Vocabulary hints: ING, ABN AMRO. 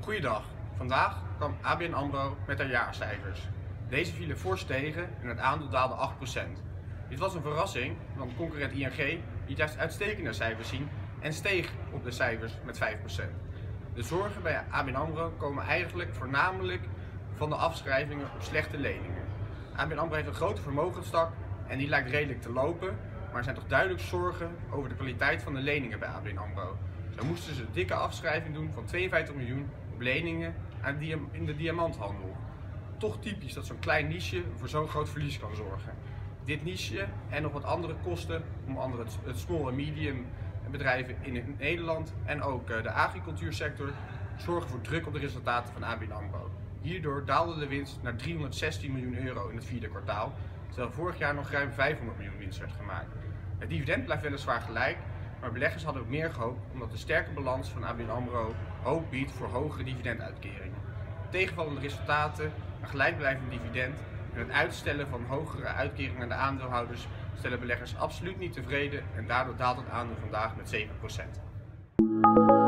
Goeiedag, vandaag kwam ABN AMRO met haar jaarcijfers. Deze vielen fors tegen en het aandeel daalde 8%. Dit was een verrassing, want concurrent ING liet juist uitstekende cijfers zien en steeg op de cijfers met 5%. De zorgen bij ABN AMRO komen eigenlijk voornamelijk van de afschrijvingen op slechte leningen. ABN AMRO heeft een grote vermogenstak en die lijkt redelijk te lopen, maar er zijn toch duidelijk zorgen over de kwaliteit van de leningen bij ABN AMRO. Zo moesten ze een dikke afschrijving doen van 52 miljoen op leningen in de diamanthandel. Toch typisch dat zo'n klein niche voor zo'n groot verlies kan zorgen. Dit niche en nog wat andere kosten, onder andere het small en medium bedrijven in Nederland en ook de agricultuursector, zorgen voor druk op de resultaten van ABN AMRO. Hierdoor daalde de winst naar 316 miljoen euro in het vierde kwartaal, terwijl vorig jaar nog ruim 500 miljoen winst werd gemaakt. Het dividend blijft weliswaar gelijk, maar beleggers hadden ook meer gehoopt omdat de sterke balans van ABN AMRO hoop biedt voor hogere dividenduitkeringen. Tegenvallende resultaten, een gelijkblijvend dividend en het uitstellen van hogere uitkeringen aan de aandeelhouders stellen beleggers absoluut niet tevreden en daardoor daalt het aandeel vandaag met 7%.